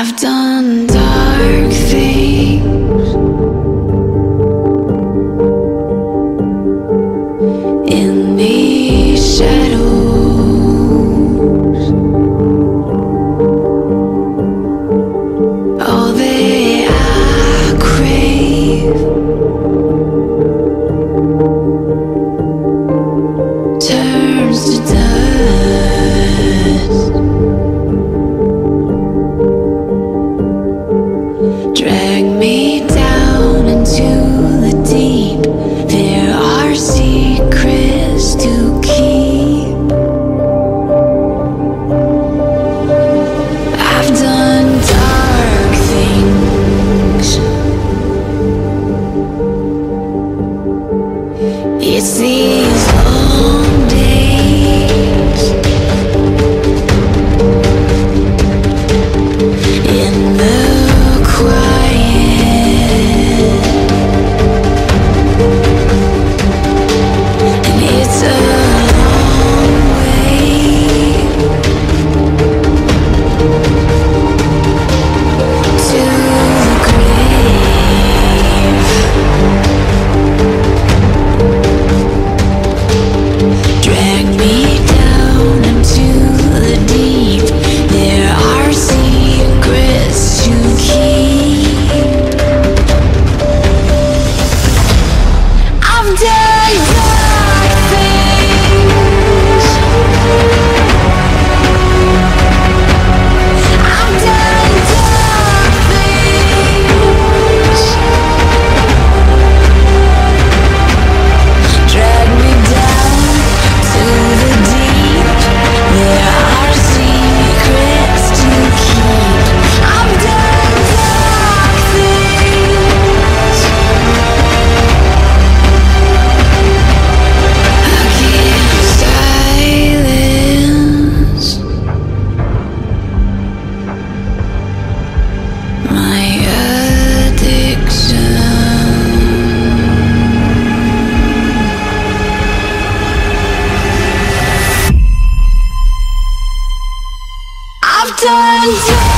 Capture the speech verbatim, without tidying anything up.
I've done dark things in the shadows. All that I crave turns to dust. Drag me down into the deep. There are secrets to keep. I've done dark things. It's these long days in the done.